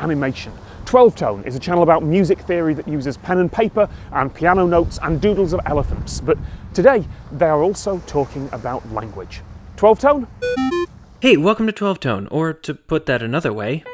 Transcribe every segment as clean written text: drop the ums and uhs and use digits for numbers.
animation. 12Tone is a channel about music theory that uses pen and paper and piano notes and doodles of elephants, but today they are also talking about language. 12Tone? Hey, welcome to 12Tone, or to put that another way...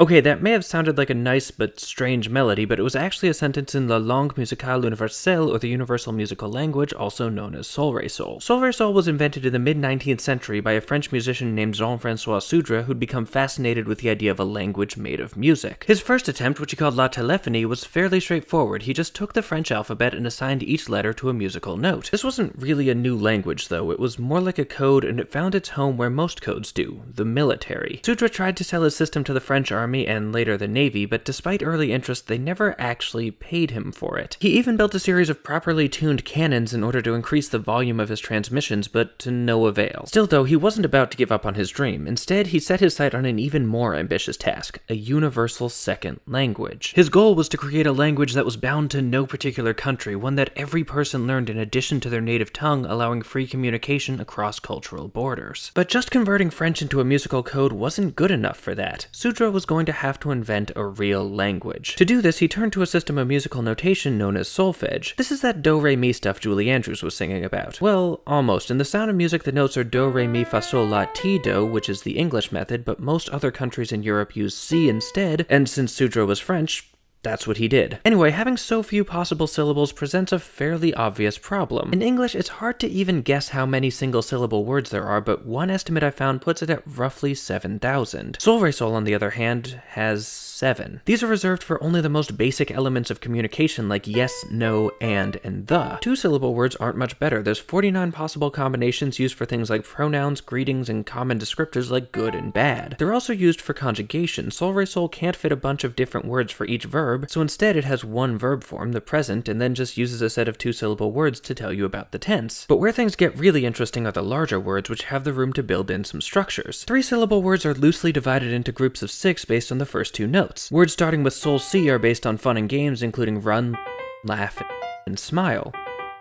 Okay, that may have sounded like a nice but strange melody, but it was actually a sentence in La langue musicale universelle, or the universal musical language, also known as Solresol. Solresol was invented in the mid-19th century by a French musician named Jean-François Sudre, who'd become fascinated with the idea of a language made of music. His first attempt, which he called la téléphonie, was fairly straightforward. He just took the French alphabet and assigned each letter to a musical note. This wasn't really a new language, though. It was more like a code, and it found its home where most codes do, the military. Sudre tried to sell his system to the French army and later the Navy, but despite early interest, they never actually paid him for it. He even built a series of properly tuned cannons in order to increase the volume of his transmissions, but to no avail. Still though, he wasn't about to give up on his dream. Instead, he set his sight on an even more ambitious task, a universal second language. His goal was to create a language that was bound to no particular country, one that every person learned in addition to their native tongue, allowing free communication across cultural borders. But just converting French into a musical code wasn't good enough for that. Sudre was going to have to invent a real language. To do this, he turned to a system of musical notation known as solfege. This is that do-re-mi stuff Julie Andrews was singing about. Well, almost. In The Sound of Music, the notes are do-re-mi-fa-sol-la-ti-do, which is the English method, but most other countries in Europe use C instead, and since Sudre was French, that's what he did. Anyway, having so few possible syllables presents a fairly obvious problem. In English, it's hard to even guess how many single-syllable words there are, but one estimate I found puts it at roughly 7,000. Solresol, on the other hand, has 7. These are reserved for only the most basic elements of communication, like yes, no, and the. Two-syllable words aren't much better. There's 49 possible combinations used for things like pronouns, greetings, and common descriptors like good and bad. They're also used for conjugation. Solresol can't fit a bunch of different words for each verb, so instead it has one verb form, the present, and then just uses a set of two-syllable words to tell you about the tense. But where things get really interesting are the larger words, which have the room to build in some structures. Three-syllable words are loosely divided into groups of 6 based on the first 2 notes. Words starting with sol si are based on fun and games, including run, laugh, and smile.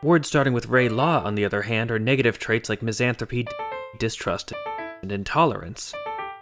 Words starting with re la, on the other hand, are negative traits like misanthropy, distrust, and intolerance.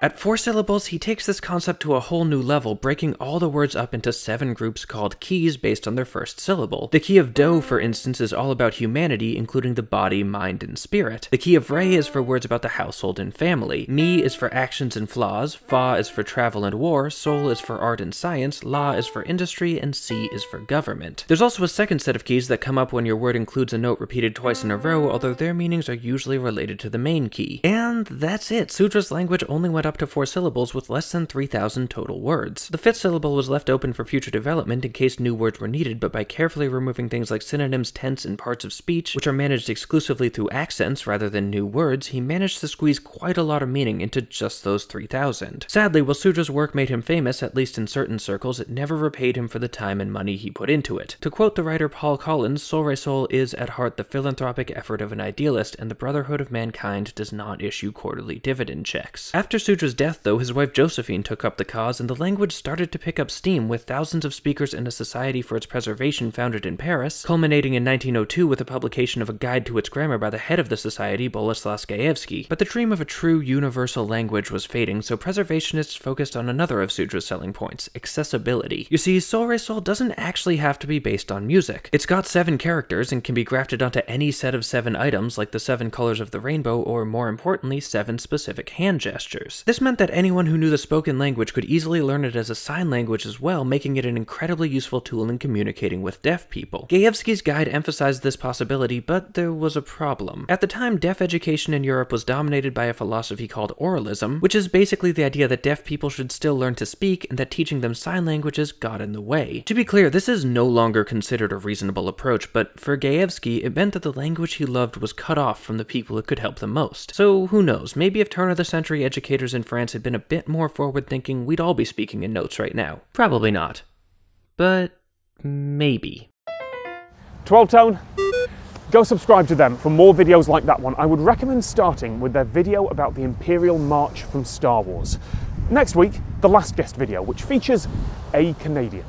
At 4 syllables, he takes this concept to a whole new level, breaking all the words up into 7 groups called keys based on their first syllable. The key of do, for instance, is all about humanity, including the body, mind, and spirit. The key of re is for words about the household and family. Mi is for actions and flaws, fa is for travel and war, sol is for art and science, la is for industry, and si is for government. There's also a second set of keys that come up when your word includes a note repeated twice in a row, although their meanings are usually related to the main key. And that's it. Sudre's language only went up to 4 syllables with less than 3,000 total words. The 5th syllable was left open for future development in case new words were needed, but by carefully removing things like synonyms, tense, and parts of speech, which are managed exclusively through accents rather than new words, he managed to squeeze quite a lot of meaning into just those 3,000. Sadly, while Sudre's work made him famous, at least in certain circles, it never repaid him for the time and money he put into it. To quote the writer Paul Collins, Solresol is at heart the philanthropic effort of an idealist, and the brotherhood of mankind does not issue quarterly dividend checks. After Sudre's death, though, his wife Josephine took up the cause, and the language started to pick up steam, with thousands of speakers and a society for its preservation founded in Paris, culminating in 1902 with the publication of a guide to its grammar by the head of the society, Bolaszlowskaevsky. But the dream of a true universal language was fading, so preservationists focused on another of Sudre's selling points, accessibility. You see, Solresol doesn't actually have to be based on music. It's got 7 characters and can be grafted onto any set of 7 items, like the 7 colors of the rainbow, or more importantly, 7 specific hand gestures. This meant that anyone who knew the spoken language could easily learn it as a sign language as well, making it an incredibly useful tool in communicating with deaf people. Gaevsky's guide emphasized this possibility, but there was a problem. At the time, deaf education in Europe was dominated by a philosophy called oralism, which is basically the idea that deaf people should still learn to speak and that teaching them sign languages got in the way. To be clear, this is no longer considered a reasonable approach, but for Gaevsky, it meant that the language he loved was cut off from the people it could help the most. So who knows, maybe if turn-of-the-century educators in France had been a bit more forward-thinking, we'd all be speaking in notes right now. Probably not. But maybe. 12Tone, go subscribe to them for more videos like that one. I would recommend starting with their video about the Imperial March from Star Wars. Next week, the last guest video, which features a Canadian.